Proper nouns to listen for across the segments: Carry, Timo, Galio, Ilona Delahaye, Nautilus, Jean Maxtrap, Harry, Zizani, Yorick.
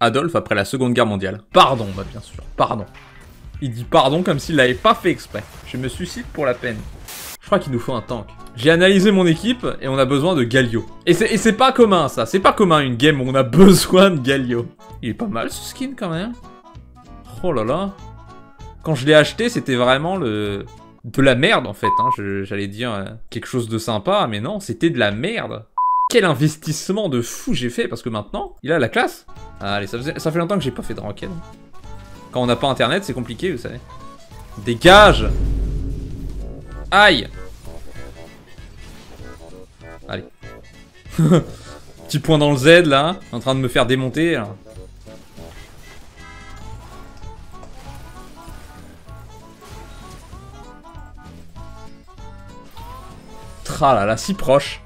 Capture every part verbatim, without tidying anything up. Adolphe après la Seconde Guerre mondiale. Pardon, bah bien sûr, pardon. Il dit pardon comme s'il l'avait pas fait exprès. Je me suicide pour la peine. Je crois qu'il nous faut un tank. J'ai analysé mon équipe et on a besoin de Galio. Et c'est pas commun ça, c'est pas commun une game où on a besoin de Galio. Il est pas mal ce skin quand même. Oh là là. Quand je l'ai acheté, c'était vraiment le... de la merde en fait. Hein. J'allais dire euh, quelque chose de sympa, mais non, c'était de la merde. Quel investissement de fou j'ai fait, parce que maintenant, il a la classe. Allez, ça, faisait... ça fait longtemps que j'ai pas fait de ranked. Quand on n'a pas internet, c'est compliqué, vous savez. Dégage! Aïe! Allez. Petit point dans le Z là, en train de me faire démonter. Là. Ah là là, si proche.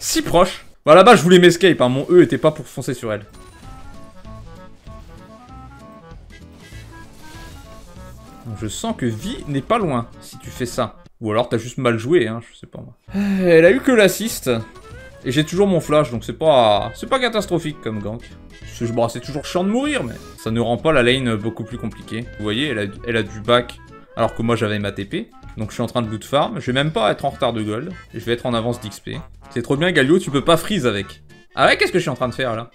Si proche. Bah là-bas, je voulais m'escape, hein. Mon E était pas pour foncer sur elle. Je sens que vie n'est pas loin si tu fais ça. Ou alors t'as juste mal joué, hein, je sais pas moi. Elle a eu que l'assist. Et j'ai toujours mon flash, donc c'est pas c'est pas catastrophique comme gank. C'est bon, toujours chiant de mourir, mais ça ne rend pas la lane beaucoup plus compliquée. Vous voyez, elle a, elle a du back, alors que moi j'avais ma T P. Donc je suis en train de loot farm, je vais même pas être en retard de gold, je vais être en avance d'X P. C'est trop bien Galio, tu peux pas freeze avec. Ah ouais, qu'est-ce que je suis en train de faire là?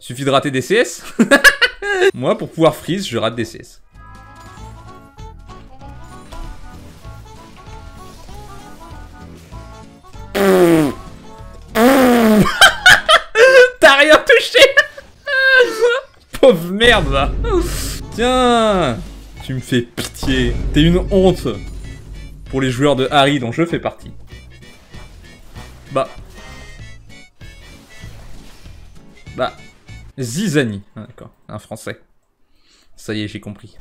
Suffit de rater des C S. Moi pour pouvoir freeze, je rate des C S. T'as rien touché. Pauvre merde là. Tiens, tu me fais pitié. T'es une honte pour les joueurs de Harry dont je fais partie. Bah. Bah. Zizani. Ah, d'accord. Un français. Ça y est, j'ai compris.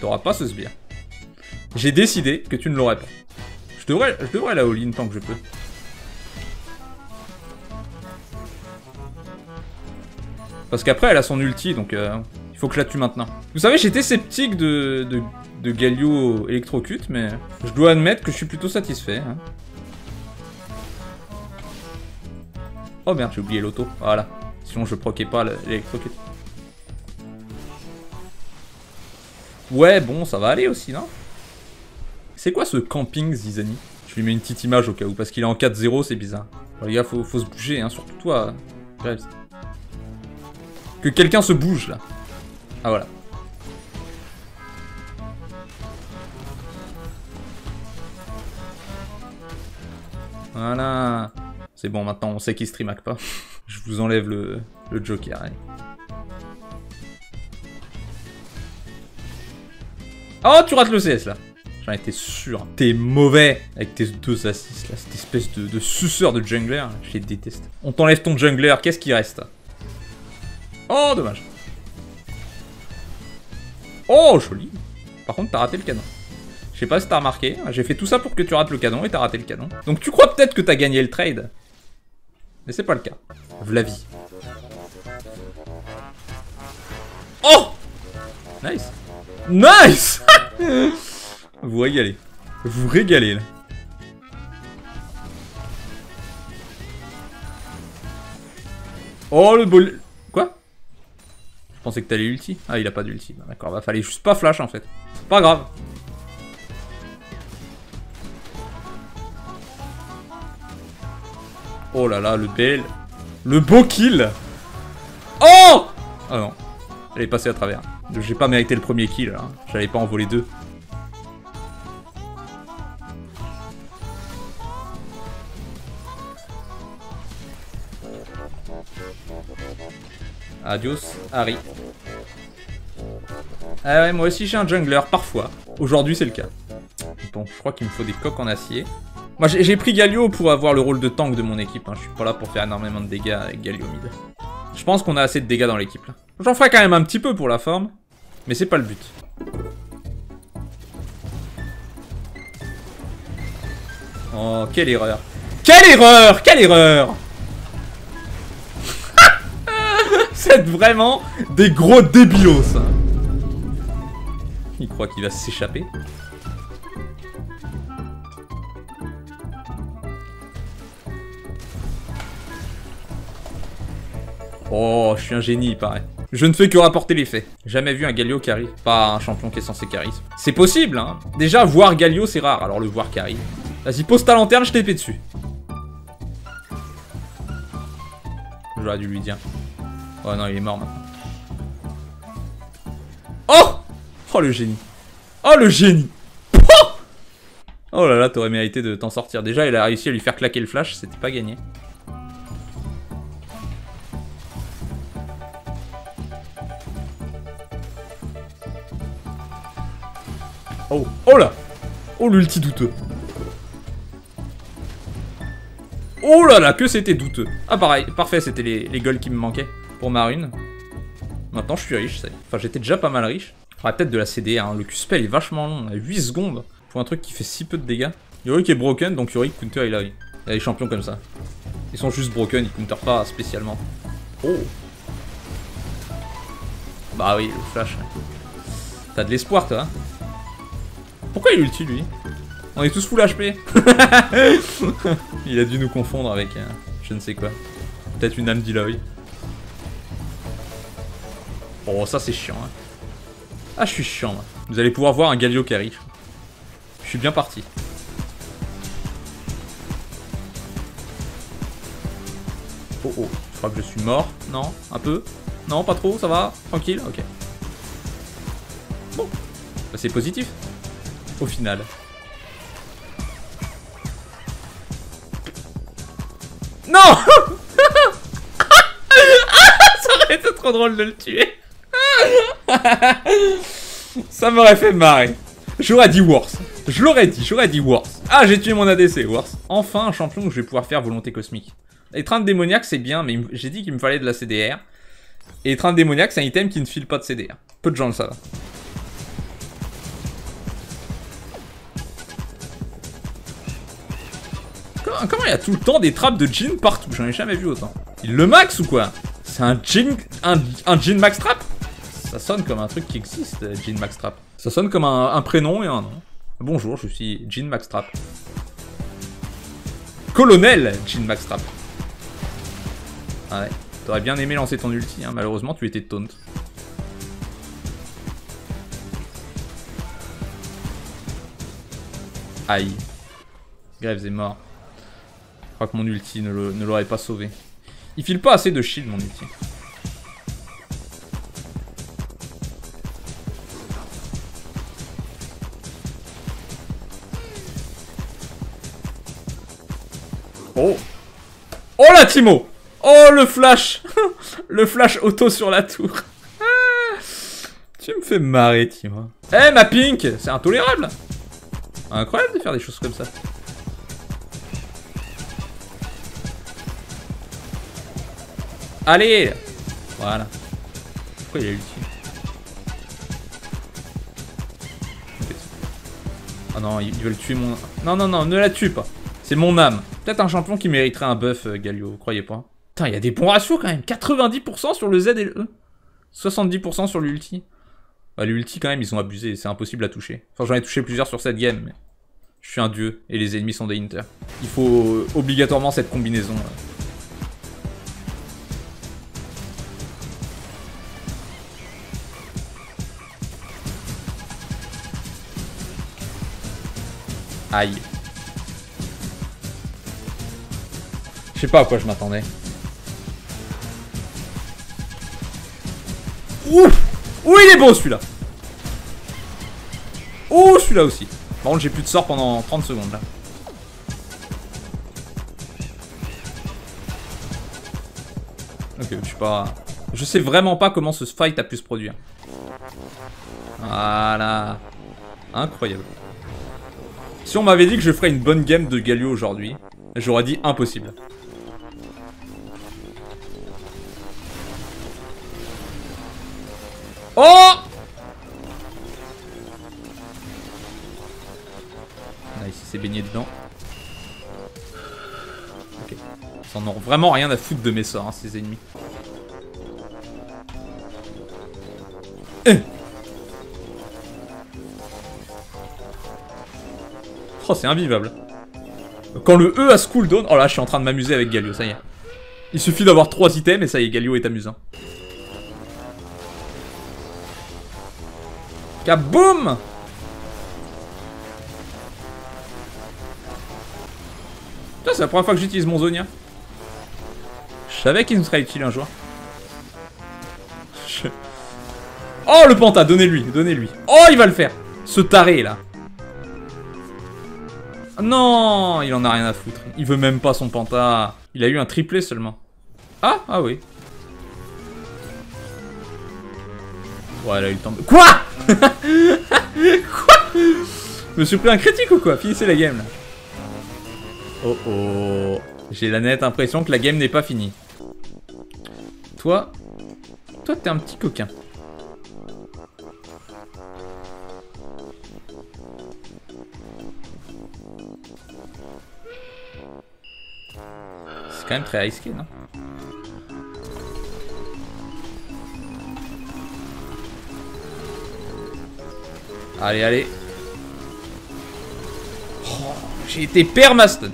T'auras pas ce sbire. J'ai décidé que tu ne l'aurais pas. Je devrais, je devrais la all-in tant que je peux. Parce qu'après, elle a son ulti, donc... Euh... il faut que je la tue maintenant. Vous savez, j'étais sceptique de, de, de Galio électrocute, mais je dois admettre que je suis plutôt satisfait. Hein. Oh merde, j'ai oublié l'auto. Voilà. Sinon, je proquais pas l'électrocute. Ouais, bon, ça va aller aussi, non? C'est quoi ce camping, Zizani? Je lui mets une petite image au cas où, parce qu'il est en quatre zéro, c'est bizarre. Alors, les gars, faut, faut se bouger, hein, surtout toi. Bref. Que quelqu'un se bouge, là. Ah voilà. Voilà. C'est bon, maintenant on sait qu'il streamac pas. Je vous enlève le, le joker. Allez. Oh, tu rates le C S là. J'en étais sûr. T'es mauvais avec tes deux assists là. Cette espèce de, de suceur de jungler. Je les déteste. On t'enlève ton jungler, qu'est-ce qui reste? Oh, dommage. Oh, joli. Par contre, t'as raté le canon. Je sais pas si t'as remarqué, j'ai fait tout ça pour que tu rates le canon et t'as raté le canon. Donc tu crois peut-être que t'as gagné le trade. Mais c'est pas le cas. Vlavi. Oh! Nice. Nice. Vous régalez. Vous régalez, là. Oh, le bol... Je pensais que t'allais ulti. Ah, il a pas d'ulti. Bah, d'accord, bah fallait juste pas flash en fait. C'est pas grave. Oh là là, le bel. Le beau kill. Oh! Ah non. Elle est passée à travers. J'ai pas mérité le premier kill là. J'allais pas en voler deux. Adios, Harry. Ah ouais, moi aussi j'ai un jungler, parfois. Aujourd'hui c'est le cas. Bon, je crois qu'il me faut des coques en acier. Moi j'ai pris Galio pour avoir le rôle de tank de mon équipe. Hein. Je suis pas là pour faire énormément de dégâts avec Galio mid. Je pense qu'on a assez de dégâts dans l'équipe là. J'en ferai quand même un petit peu pour la forme. Mais c'est pas le but. Oh, quelle erreur. Quelle erreur. Quelle erreur. C'est vraiment des gros débilos. Il croit qu'il va s'échapper. Oh, je suis un génie, il paraît. Je ne fais que rapporter les faits. Jamais vu un Galio carry. Pas un champion qui est censé carry. C'est possible, hein. Déjà, voir Galio, c'est rare. Alors le voir carry. Vas-y, pose ta lanterne, je t'épée dessus. J'aurais dû lui dire. Oh non, il est mort maintenant. Oh! Oh le génie. Oh le génie. Oh là là, t'aurais mérité de t'en sortir. Déjà, il a réussi à lui faire claquer le flash, c'était pas gagné. Oh, oh là. Oh l'ulti douteux. Oh là là, que c'était douteux. Ah pareil, parfait, c'était les, les goals qui me manquaient pour ma rune. Maintenant je suis riche, ça y est. Enfin j'étais déjà pas mal riche. Faudrait peut-être de la C D, hein. Le Q-spell est vachement long, on a huit secondes pour un truc qui fait si peu de dégâts. Yorick est broken, donc Yorick counter il a... Il y a des champions comme ça. Ils sont juste broken, ils counter pas spécialement. Oh. Bah oui, le flash. T'as de l'espoir toi. Pourquoi il ulti lui? On est tous full H P. Il a dû nous confondre avec euh, je ne sais quoi. Peut-être une âme d'Iloy. Oh ça c'est chiant hein. Ah je suis chiant moi. Vous allez pouvoir voir un Galio carry. Je suis bien parti. Oh oh, je crois que je suis mort. Non, un peu. Non, pas trop, ça va. Tranquille, ok. Bon, bah, c'est positif. Au final. Non. Ça aurait été trop drôle de le tuer. Ça m'aurait fait marrer. J'aurais dit worse. Je l'aurais dit, j'aurais dit worse. Ah, j'ai tué mon A D C, worse. Enfin, un champion où je vais pouvoir faire volonté cosmique. Étreinte démoniaque, c'est bien, mais j'ai dit qu'il me fallait de la C D R. Et étreinte démoniaque, c'est un item qui ne file pas de C D R. Peu de gens le savent. Comment il y a tout le temps des trappes de Jean partout? J'en ai jamais vu autant. Il le max ou quoi? C'est un Jean... Un, un Jean Maxtrap? Ça sonne comme un truc qui existe, Jean Maxtrap. Ça sonne comme un, un prénom et un nom. Bonjour, je suis Jean Maxtrap. Colonel Jean Maxtrap. Ah ouais, t'aurais bien aimé lancer ton ulti, hein. Malheureusement tu étais taunt. Aïe. Graves est mort. Je crois que mon ulti ne l'aurait pas sauvé. Il file pas assez de shield mon ulti. Oh. Oh là Timo. Oh le flash. Le flash auto sur la tour. Tu me fais marrer Timo. Eh hey, ma pink. C'est intolérable. Incroyable de faire des choses comme ça. Allez! Voilà. Pourquoi il a ulti? Ah non, ils veulent tuer mon... Non, non, non, ne la tue pas. C'est mon âme. Peut-être un champion qui mériterait un buff, euh, Galio, vous croyez pas? Putain, il y a des bons ratios quand même. quatre-vingt-dix pour cent sur le Z et le E. soixante-dix pour cent sur l'ulti. Bah, l'ulti quand même, ils ont abusé. C'est impossible à toucher. Enfin, j'en ai touché plusieurs sur cette game, mais... Je suis un dieu et les ennemis sont des hinter. Il faut euh, obligatoirement cette combinaison. Euh. Aïe. Je sais pas à quoi je m'attendais. Ouh. Ouh il est beau celui-là. Ouh celui-là aussi. Par contre j'ai plus de sort pendant trente secondes là. Ok je sais pas. Je sais vraiment pas comment ce fight a pu se produire. Voilà. Incroyable. Si on m'avait dit que je ferais une bonne game de Galio aujourd'hui, j'aurais dit impossible. Oh! Ah, ici c'est baigné dedans. Ok. Ils en ont vraiment rien à foutre de mes sorts, hein, ces ennemis. Eh! Oh, c'est invivable. Quand le E a school down. Oh là, je suis en train de m'amuser avec Galio, ça y est. Il suffit d'avoir trois items et ça y est, Galio est amusant. Kaboum! Putain, c'est la première fois que j'utilise mon Zonia. Je savais qu'il nous serait utile un jour. Je... Oh le Panta, donnez-lui, donnez-lui. Oh il va le faire, ce taré là. Non, il en a rien à foutre. Il veut même pas son Panta. Il a eu un triplé seulement. Ah, ah oui. Ouais, elle a eu le temps de... Quoi? Quoi? Je me suis pris un critique ou quoi? Finissez la game là. Oh oh. J'ai la nette impression que la game n'est pas finie. Toi... Toi t'es un petit coquin. C'est quand même très risqué, non? Allez, allez. Oh, j'ai été permastun.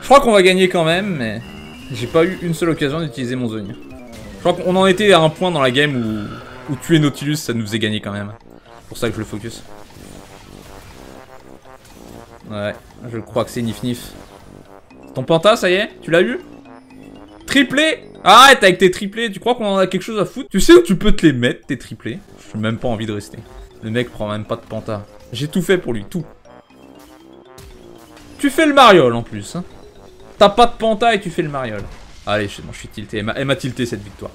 Je crois qu'on va gagner quand même, mais j'ai pas eu une seule occasion d'utiliser mon Zonia. Je crois qu'on en était à un point dans la game où, où tuer Nautilus, ça nous faisait gagner quand même. C'est pour ça que je le focus. Ouais, je crois que c'est nif-nif. Ton Panta, ça y est, tu l'as eu? Triplé! Arrête avec tes triplés, tu crois qu'on en a quelque chose à foutre? Tu sais où tu peux te les mettre, tes triplés? J'ai même pas envie de rester. Le mec prend même pas de Panta. J'ai tout fait pour lui, tout. Tu fais le mariole en plus, hein. T'as pas de Panta et tu fais le mariole. Allez, je, bon, je suis tilté. Elle m'a tilté cette victoire.